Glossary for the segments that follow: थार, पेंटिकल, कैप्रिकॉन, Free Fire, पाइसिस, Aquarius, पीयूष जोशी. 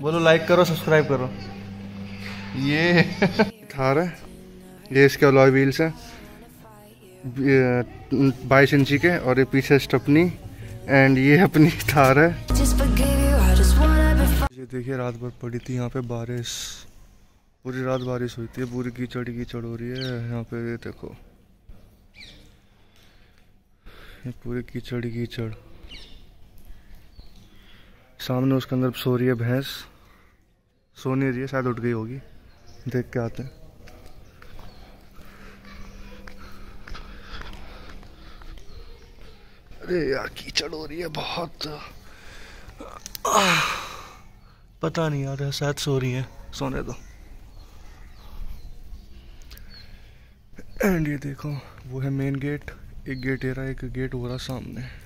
बोलो लाइक करो सब्सक्राइब करो। ये थार है, ये इसके अलॉय व्हील्स हैं 22 इंची के, और ये पीछे स्टपनी एंड ये अपनी थार है। ये देखिए रात भर पड़ी थी यहाँ पे बारिश, पूरी रात बारिश हुई थी, पूरी कीचड़ हो रही है यहाँ पे। ये देखो ये पूरी कीचड़। सामने उसके अंदर सो रही है भैंस, सो नहीं रही है, शायद उठ गई होगी, देख के आते हैं। अरे यार कीचड़ हो रही है बहुत, पता नहीं यार, शायद सो रही है, सोने दो। एंड ये देखो वो है मेन गेट, एक गेट ये रहा, एक गेट हो रहा सामने।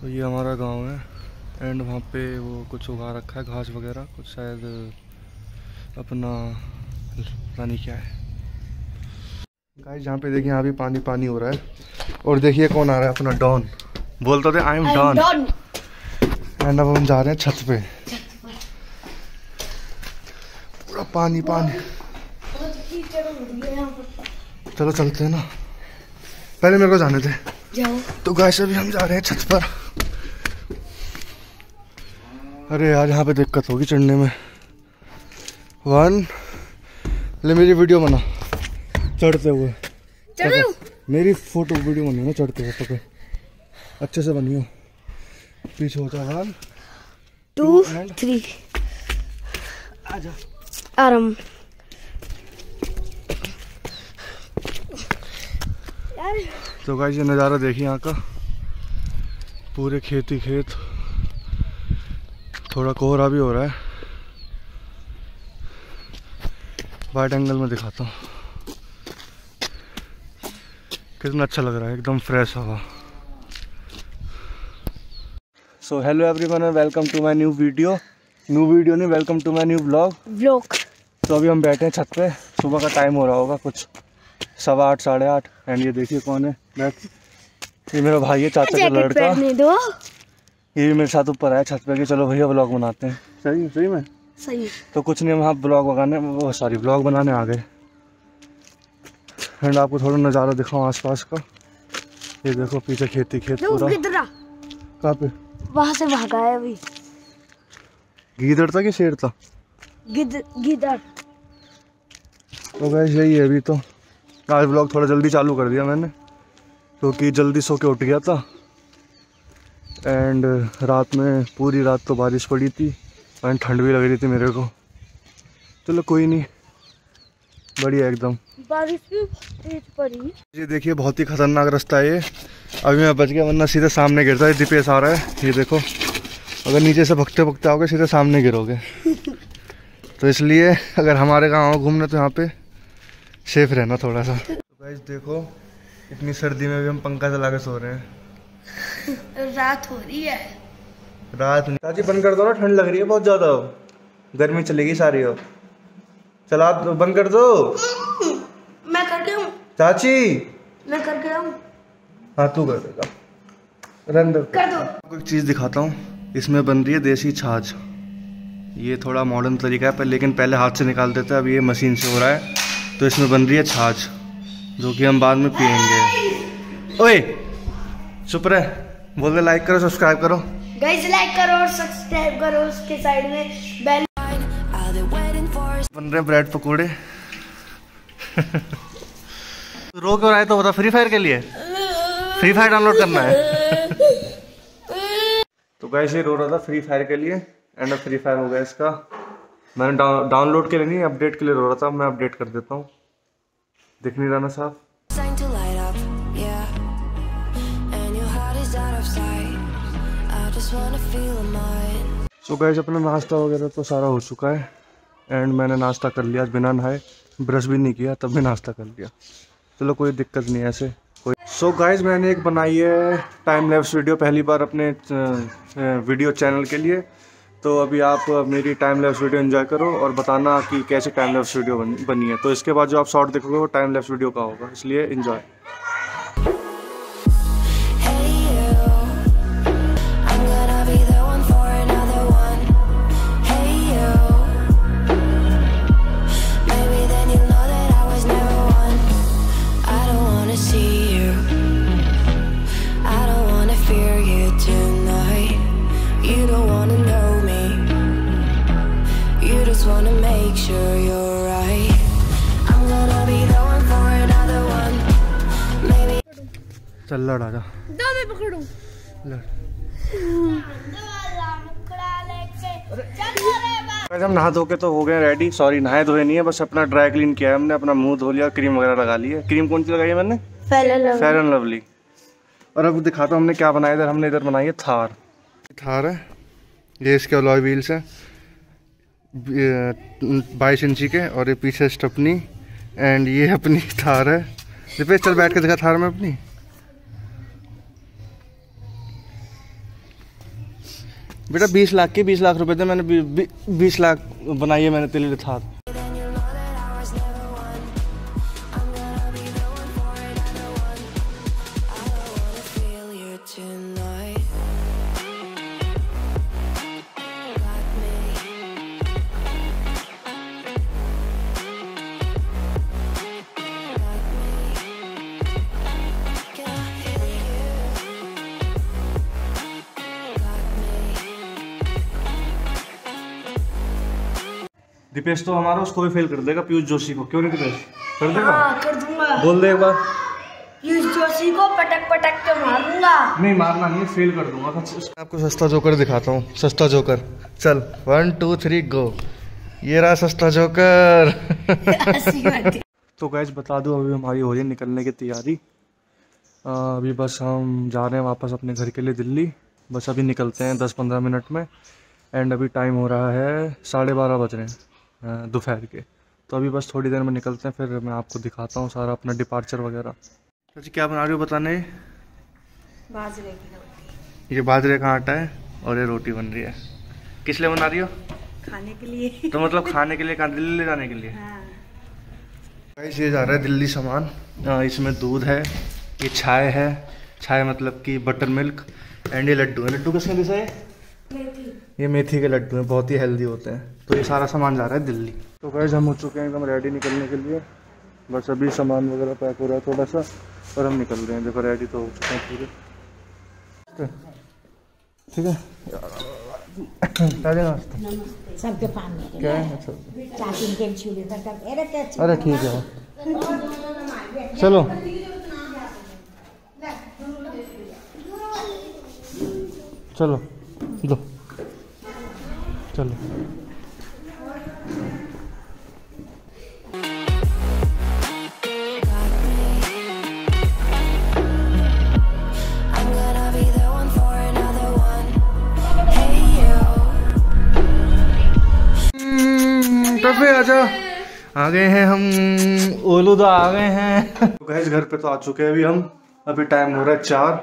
तो ये हमारा गांव है एंड वहाँ पे वो कुछ उगा रखा है, घास वगैरह कुछ, शायद अपना पानी क्या है गाइस। यहाँ पे देखिए यहाँ भी पानी हो रहा है। और देखिए कौन आ रहा है, अपना डॉन, बोलते थे आई एम डॉन। एंड अब हम जा रहे हैं छत पे, पूरा पानी। चलो चलते हैं ना, पहले मेरे को जाने थे। तो गाइस अभी हम जा रहे हैं छत पर। अरे यार यहाँ पे दिक्कत होगी चढ़ने में। वन ले मेरी वीडियो बना चढ़ते हुए, मेरी फोटो वीडियो बनी ना चढ़ते हुए, तो अच्छे से बनियो। पीछे होता है 1 2 3 आजा आराम। तो गाइस ये नज़ारा देखिए यहाँ का, पूरे खेत ही खेत। थोड़ा कोहरा भी हो रहा है, वाइड एंगल में दिखाता हूँ, कितना अच्छा लग रहा है, एकदम फ्रेश हवा। So hello everyone and welcome to my new video नहीं, welcome to my new vlog. तो अभी हम बैठे हैं छत पे, सुबह का टाइम हो रहा होगा कुछ 8:15 साढ़े 8। एंड ये देखिए कौन है, ये मेरा भाई है, चाचा का लड़का। ये भी मेरे साथ ऊपर आया छत पे कि चलो भैया ब्लॉग बनाते हैं। सही में। तो कुछ नहीं, हम यहाँ ब्लॉग बनाने आ गए। एंड आपको थोड़ा नज़ारा दिखाऊँ आसपास का। ये देखो पीछे खेती खेत पूरा। कहाँ पे? वहाँ से भागा है अभी। गीदड़ था कि शेर था? गीदड़। तो गाइस यही है अभी। तो आज ब्लॉग थोड़ा जल्दी चालू कर दिया मैंने, क्योंकि जल्दी सो के उठ गया था। एंड रात में पूरी रात तो बारिश पड़ी थी एंड ठंड भी लग रही थी मेरे को। चलो कोई नहीं, बढ़िया एकदम। बारिश भी तेज पड़ी। ये देखिए बहुत ही खतरनाक रास्ता है ये, अभी मैं बच गया वरना सीधे सामने गिरता है। जीपीएस आ रहा है, ये देखो, अगर नीचे से भगते आओगे सीधे सामने गिरोगे। तो इसलिए अगर हमारे गाँव घूमना तो यहाँ पे सेफ रहना थोड़ा सा। तो गाइस देखो इतनी सर्दी में भी हम पंखा चला के सो रहे हैं। रात हो रही है, रात नहीं। ताजी बंद कर दो ना, ठंड लग रही है बहुत ज्यादा, गर्मी चलेगी सारी। हो चला बंद कर दो। मैं करके हूँ चाची, मैं करके हूँ। हाँ तू कर देगा, रन कर दो। आपको एक चीज दिखाता हूँ, इसमें बन रही है देसी छाछ। ये थोड़ा मॉडर्न तरीका है, पर लेकिन पहले हाथ से निकाल देते हैं, अब ये मशीन से हो रहा है। तो इसमें बन रही है छाछ, जो कि हम बाद में पियेंगे। ओए चुप रह, बोल दे लाइक करो सब्सक्राइब करो। गाइस लाइक करो और सब्सक्राइब करो, उसके साइड में बेल। बन रहे ब्रेड पकोड़े। रो क्यों आए तो बता, फ्री फायर के लिए? फ्री फायर डाउनलोड करना है। तो गाइस ये रो रहा था फ्री फायर के लिए एंड फ्री फायर हो गया इसका। मैंने डाउनलोड के लिए नहीं, अपडेट के लिए हो रहा था। मैं अपडेट कर देता हूँ, दिख नहीं रहा ना साहब। तो गाइस अपना नाश्ता वगैरह तो सारा हो चुका है एंड मैंने नाश्ता कर लिया बिना नहाए, ब्रश भी नहीं किया तब भी नाश्ता कर लिया। चलो कोई दिक्कत नहीं है ऐसे कोई। सो गाइस मैंने एक बनाई है टाइम लैप्स वीडियो, पहली बार अपने वीडियो चैनल के लिए। तो अभी आप मेरी टाइम लैप्स वीडियो एंजॉय करो और बताना कि कैसे टाइम लैप्स वीडियो बनी है। तो इसके बाद जो आप शॉर्ट देखोगे वो टाइम लैप्स वीडियो का होगा, इसलिए enjoy. make sure you're right. I'm gonna be the one for another one. Maybe चल लड़ आजा दो मैं पकड़ूं लड़ गाइस। हम नहा धो के तो हो गए रेडी, सॉरी नहाए धोए नहीं है, बस अपना ड्राई क्लीन किया है हमने, अपना मुंह धो लिया, क्रीम वगैरह लगा ली है। क्रीम कौन सी लगाई है मैंने? Fair and lovely. और अब दिखाता हूँ हमने क्या बनाया इधर। हमने इधर बनाई है थार, थार है ये, इसके अलॉय व्हील्स हैं 22 इंची के, और ये पीछे स्टपनी एंड ये अपनी थार है। रिपेश चल बैठ के दिखा थार में अपनी। बेटा 20 लाख की 20 लाख रुपए थे, मैंने 20 लाख बनाई है मैंने तेरे लिए थार। दीपेश तो हमारा उसको भी फेल कर देगा, पीयूष जोशी को। क्यों नहीं दीपेश कर देगा? हाँ, कर दूंगा। बोल दे एक बार, पीयूष जोशी को पटक पटक के मारूंगा। नहीं मारना नहीं, फेल कर दूंगा। आपको सस्ता जोकर दिखाता हूँ, सस्ता जोकर। चल 1 2 3 गो। ये रहा सस्ता जोकर। तो गाइस बता दूं अभी हमारी हो रही है निकलने की तैयारी। अभी बस हम जा रहे हैं वापस अपने घर के लिए दिल्ली। बस अभी निकलते हैं 10-15 मिनट में, एंड अभी टाइम हो रहा है 12:30 बज रहे हैं दोपहर के। तो अभी बस थोड़ी देर में निकलते हैं, फिर मैं आपको दिखाता हूँ सारा अपना डिपार्चर वगैरह। तो जी क्या बना रही हो बताने? बाजरे की रोटी। ये बाजरे का आटा है और ये रोटी बन रही है। किस लिए बना रही हो? खाने के लिए। तो मतलब खाने के लिए कहाँ, दिल्ली ले जाने के लिए? हाँ। गाइस ये जा रहा है दिल्ली सामान। इसमें दूध है, ये छाय है, छाय मतलब कि बटर मिल्क, एंड ये लड्डू है। लड्डू किसने दिशा है? ये मेथी के लड्डू हैं, बहुत ही हेल्दी होते हैं। तो ये सारा सामान जा रहा है दिल्ली। तो गाइस हम हो चुके हैं एकदम रेडी निकलने के लिए। बस अभी सामान वगैरह पैक हो रहा है थोड़ा सा, और हम निकल रहे हैं। देखो रेडी तो हो चुके हैं पूरे, ठीक है। अरे ठीक है, चलो चलो दो चलो। तबे आजा, आ गए हैं हम, ओलूदा आ गए हैं। तो गाइस घर पे तो आ चुके हैं अभी हम। अभी टाइम हो रहा है 4,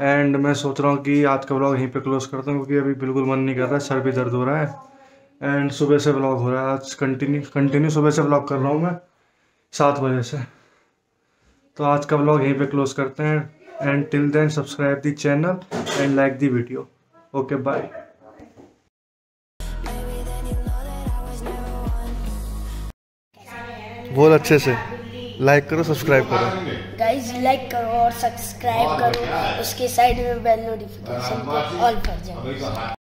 एंड मैं सोच रहा हूँ कि आज का व्लॉग यहीं पे क्लोज करता हूँ, क्योंकि अभी बिल्कुल मन नहीं कर रहा है, सर भी दर्द हो रहा है, एंड सुबह से व्लॉग हो रहा है आज कंटिन्यू सुबह से व्लॉग कर रहा हूँ मैं 7 बजे से। तो आज का व्लॉग यहीं पे क्लोज करते हैं, and till then subscribe the channel and like the video. Okay bye. बोल अच्छे से, लाइक करो सब्सक्राइब करो गाइस, लाइक करो और सब्सक्राइब करो, उसके साइड में बेल नोटिफिकेशन ऑल कर जाओ।